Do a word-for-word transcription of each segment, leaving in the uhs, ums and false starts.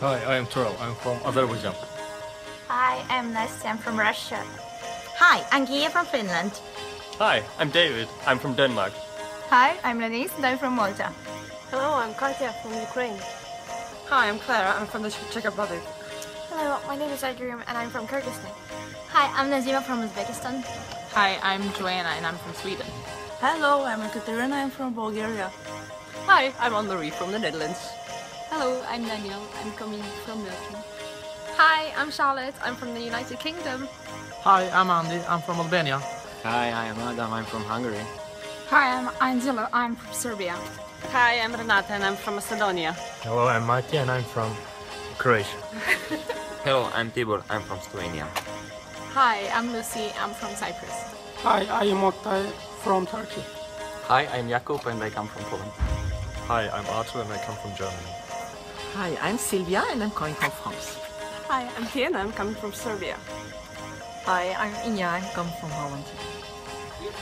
Hi, I am Torell. I'm from Azerbaijan. Hi, I'm Nastya. I'm from Russia. Hi, I'm Gia from Finland. Hi, I'm David. I'm from Denmark. Hi, I'm Lenise and I'm from Malta. Hello, I'm Katya from Ukraine. Hi, I'm Clara. I'm from the Czech Republic. Hello, my name is Agirim and I'm from Kyrgyzstan. Hi, I'm Nazima from Uzbekistan. Hi, I'm Joanna and I'm from Sweden. Hello, I'm Ekaterina. I'm from Bulgaria. Hi, I'm Andri from the Netherlands. Hello, I'm Daniel. I'm coming from Belgium. Hi, I'm Charlotte. I'm from the United Kingdom. Hi, I'm Andy. I'm from Albania. Hi, I'm Adam. I'm from Hungary. Hi, I'm Angelo. I'm from Serbia. Hi, I'm Renata and I'm from Macedonia. Hello, I'm Mati and I'm from Croatia. Hello, I'm Tibor. I'm from Slovenia. Hi, I'm Lucy. I'm from Cyprus. Hi, I am Oktay from Turkey. Hi, I'm Jakub and I come from Poland. Hi, I'm Arthur and I come from Germany. Hi, I'm Silvia and I'm coming from France. Hi, I'm Kiana. I'm coming from Serbia. Hi, I'm Inja. I'm coming from Holland.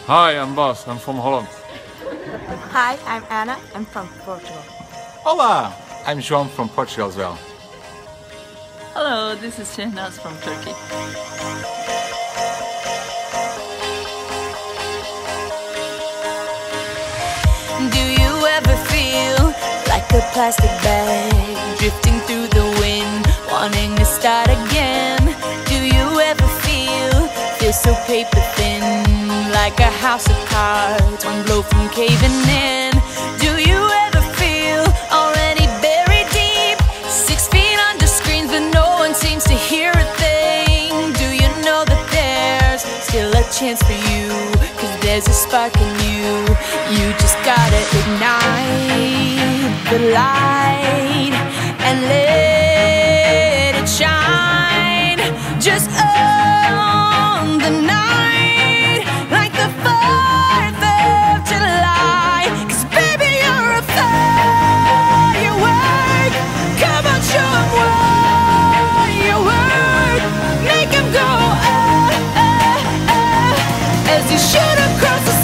Hi, I'm Bas. I'm from Holland. Hi, I'm Anna. I'm from Portugal. Hola! I'm Joan from Portugal as well. Hello, this is Şehnaz from Turkey. A plastic bag drifting through the wind, wanting to start again. Do you ever feel feel so paper thin, like a house of cards, one blow from caving in? Do you ever feel already buried deep, six feet under screens but no one seems to hear a thing? Do you know that there's still a chance for you, cause there's a spark in you. You just gotta ignite the light and let it shine, just on the night, like the fourth of July. Cause baby, you're a firework. Come on, show 'em what you work. Make 'em go uh, uh, uh, as you shoot across the sky.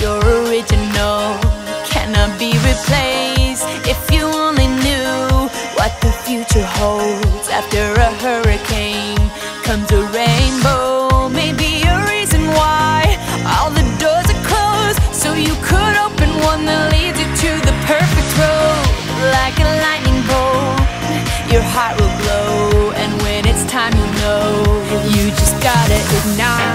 You're original, cannot be replaced. If you only knew what the future holds, after a hurricane comes a rainbow. Maybe a reason why all the doors are closed, so you could open one that leads you to the perfect road. Like a lightning bolt, your heart will glow, and when it's time, you know, you just gotta ignite